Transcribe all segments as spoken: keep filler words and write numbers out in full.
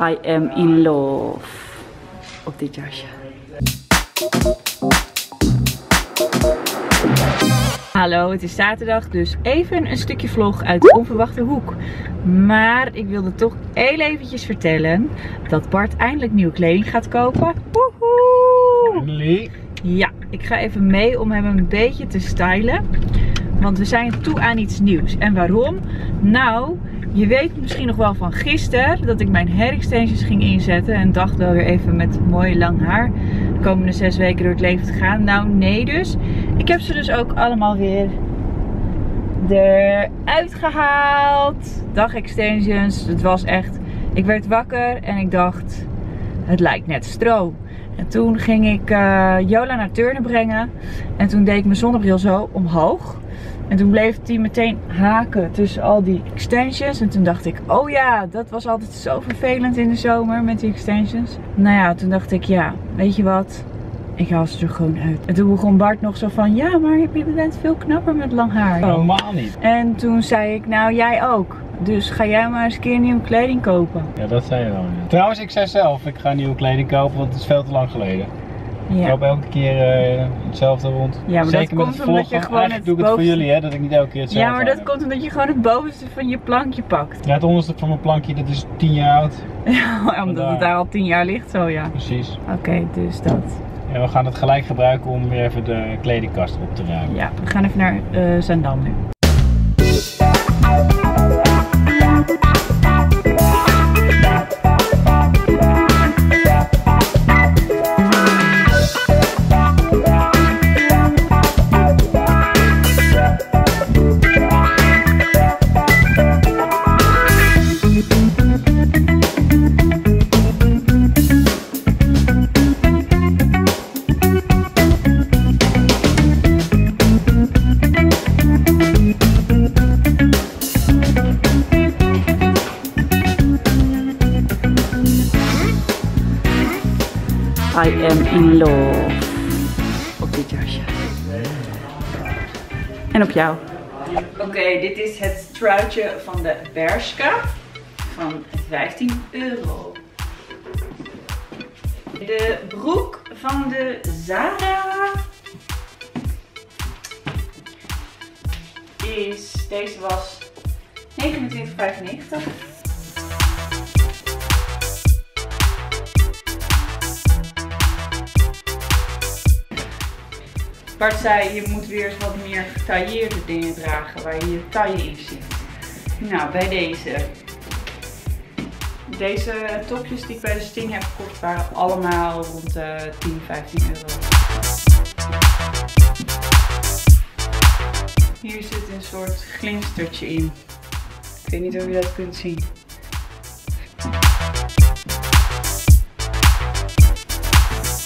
I am in love op dit jasje. Hallo, het is zaterdag, dus even een stukje vlog uit de onverwachte hoek. Maar ik wilde toch heel eventjes vertellen dat Bart eindelijk nieuwe kleding gaat kopen. Woehoe! Eindelijk? Ja, ik ga even mee om hem een beetje te stylen. Want we zijn toe aan iets nieuws. En waarom? Nou, je weet misschien nog wel van gisteren dat ik mijn hair extensions ging inzetten. En dacht wel weer even met mooi lang haar de komende zes weken door het leven te gaan. Nou, nee dus. Ik heb ze dus ook allemaal weer eruit gehaald. Dag extensions. Het was echt... Ik werd wakker en ik dacht, het lijkt net stro. En toen ging ik uh, Jola naar Turnen brengen. En toen deed ik mijn zonnebril zo omhoog. En toen bleef die meteen haken tussen al die extensions. En toen dacht ik, oh ja, dat was altijd zo vervelend in de zomer met die extensions. Nou ja, toen dacht ik, ja, weet je wat? Ik haal ze er gewoon uit. En toen begon Bart nog zo van, ja, maar je bent veel knapper met lang haar. Ja. Normaal niet. En toen zei ik, nou jij ook. Dus ga jij maar eens een keer nieuwe kleding kopen. Ja, dat zei je wel. Ja. Trouwens, ik zei zelf, ik ga nieuwe kleding kopen, want het is veel te lang geleden. Ja. Ik loop elke keer uh, hetzelfde rond. Ja, maar zeker dat komt het omdat je gewoon eigenlijk het doe ik bovenste... het voor jullie, hè, dat ik niet elke keer hetzelfde. Ja, maar dat heb. komt omdat je gewoon het bovenste van je plankje pakt. Ja, het onderste van mijn plankje, dat is tien jaar oud. Ja, omdat daar... het daar al tien jaar ligt zo, ja. Precies. Oké, okay, dus dat. En we gaan het gelijk gebruiken om weer even de kledingkast op te ruimen. Ja, we gaan even naar uh, Zaandam nu. I am in love op dit jasje. En op jou. Oké, okay, dit is het truitje van de Bershka van vijftien euro. De broek van de Zara is, deze was negenentwintig vijfennegentig. Bart zei, je moet weer eens wat meer getailleerde dingen dragen waar je je taille in ziet. Nou, bij deze. Deze topjes die ik bij de Sting heb gekocht waren allemaal rond uh, tien, vijftien euro. Hier zit een soort glinstertje in. Ik weet niet of je dat kunt zien.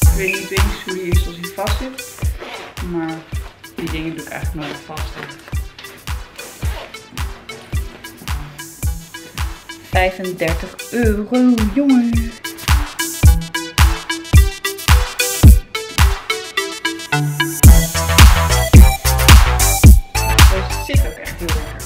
Ik weet niet eens hoe die is als hij vast zit. Maar die dingen doe ik eigenlijk nooit vast. vijfendertig euro, jongen. Deze zit ook echt heel lekker.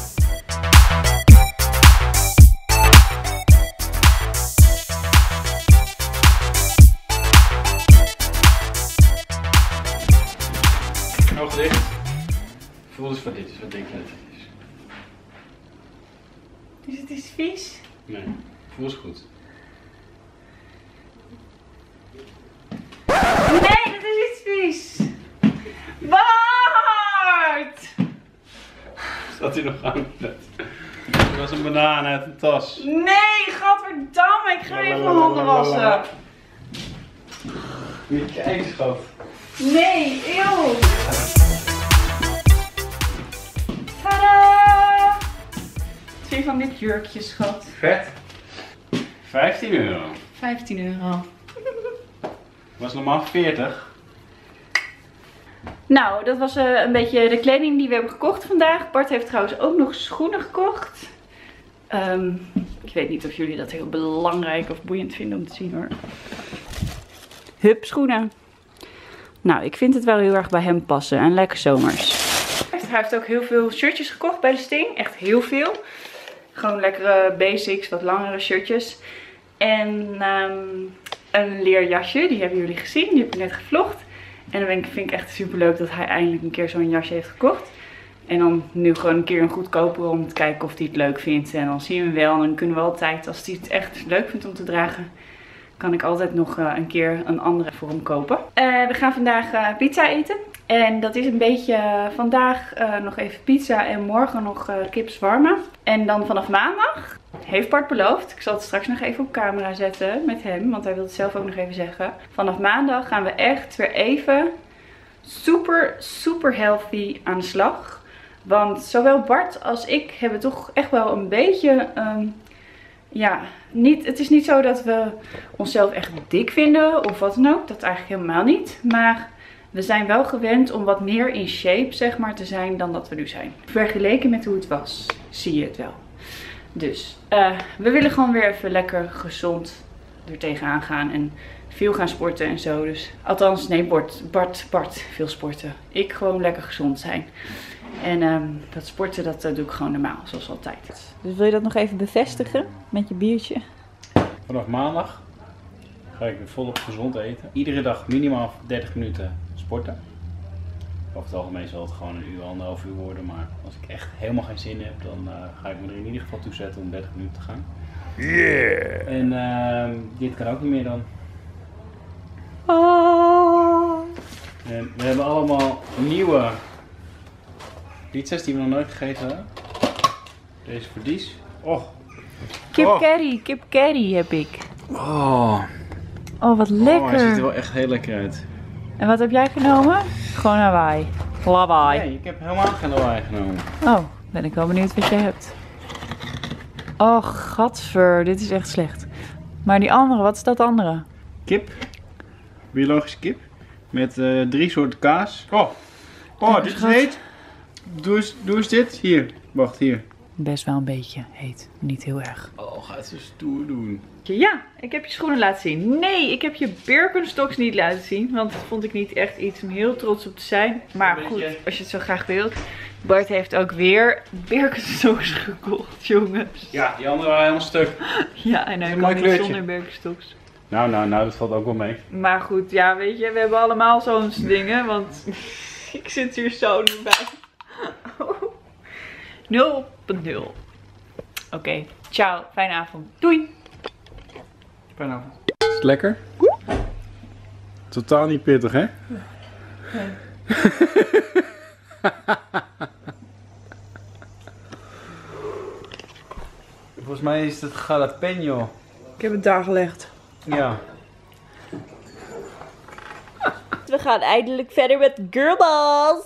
Dus wat dit is, wat denk je dat het is? Dus het is vies? Nee, voel is goed. Nee, dat is iets vies! Bart! Zat hij nog aan? Er was een banaan uit een tas. Nee, godverdamme, ik ga even mijn handen wassen. Niet kijk, schat. Nee, eeuw! Twee van dit jurkje, schat. Vet. vijftien euro. vijftien euro. Was normaal veertig. Nou, dat was uh, een beetje de kleding die we hebben gekocht vandaag. Bart heeft trouwens ook nog schoenen gekocht. Um, ik weet niet of jullie dat heel belangrijk of boeiend vinden om te zien hoor. Hup, schoenen. Nou, ik vind het wel heel erg bij hem passen. En lekker zomers. Hij heeft ook heel veel shirtjes gekocht bij de Sting. Echt heel veel. Gewoon lekkere basics, wat langere shirtjes. En um, een leerjasje, die hebben jullie gezien, die heb ik net gevlogd. En dan vind ik echt super leuk dat hij eindelijk een keer zo'n jasje heeft gekocht. En dan nu gewoon een keer een goedkoper om te kijken of hij het leuk vindt. En dan zien we hem wel. En dan kunnen we altijd, als hij het echt leuk vindt om te dragen, kan ik altijd nog een keer een andere voor hem kopen. Uh, we gaan vandaag uh, pizza eten. En dat is een beetje uh, vandaag uh, nog even pizza en morgen nog uh, kip zwarma. En dan vanaf maandag, heeft Bart beloofd, ik zal het straks nog even op camera zetten met hem, want hij wil het zelf ook nog even zeggen. Vanaf maandag gaan we echt weer even super, super healthy aan de slag. Want zowel Bart als ik hebben toch echt wel een beetje, um, ja, niet, het is niet zo dat we onszelf echt dik vinden of wat dan ook. Dat eigenlijk helemaal niet. Maar we zijn wel gewend om wat meer in shape, zeg maar, te zijn dan dat we nu zijn. Vergeleken met hoe het was, zie je het wel. Dus uh, we willen gewoon weer even lekker gezond er tegenaan gaan en veel gaan sporten en zo. Dus, althans, nee, Bart, Bart, Bart, veel sporten. Ik gewoon lekker gezond zijn. En um, dat sporten, dat uh, doe ik gewoon normaal, zoals altijd. Dus wil je dat nog even bevestigen met je biertje? Vanaf maandag ga ik weer volop gezond eten. Iedere dag minimaal dertig minuten sporten. Over het algemeen zal het gewoon een uur, anderhalf uur worden. Maar als ik echt helemaal geen zin heb, dan uh, ga ik me er in ieder geval toe zetten om dertig minuten te gaan. Yeah! En uh, dit kan ook niet meer dan. Oh. En we hebben allemaal nieuwe pizza's die we nog nooit gegeten hebben. Deze voor Dies. Oh. Kip oh. curry, kip curry heb ik. Oh. Oh, wat lekker. Oh, hij ziet er wel echt heel lekker uit. En wat heb jij genomen? Gewoon lawaai. Lawaai. Nee, ik heb helemaal geen lawaai genomen. Oh, ben ik wel benieuwd wat jij hebt. Oh, gadver. Dit is echt slecht. Maar die andere, wat is dat andere? Kip. Biologische kip. Met uh, drie soorten kaas. Oh, oh dit is heet. Doe eens, doe eens dit. Hier. Wacht, hier. Best wel een beetje heet. Niet heel erg. Oh, gaat ze stoer doen. Ja, ik heb je schoenen laten zien. Nee, ik heb je Birkenstocks niet laten zien. Want dat vond ik niet echt iets om heel trots op te zijn. Maar goed, als je het zo graag wilt. Bart heeft ook weer Birkenstocks gekocht, jongens. Ja, die andere waren helemaal stuk. Ja, en hij kan niet zonder Birkenstocks. Nou, nou, nou, dat valt ook wel mee. Maar goed, ja, weet je, we hebben allemaal zo'n dingen. Want ik zit hier zo nu bij. nul punt nul. Oké, okay. Ciao. Fijne avond. Doei. Fijne avond. Is het lekker? Totaal niet pittig, hè? Nee. Volgens mij is het jalapeno. Ik heb het daar gelegd. Ja. We gaan eindelijk verder met girlballs.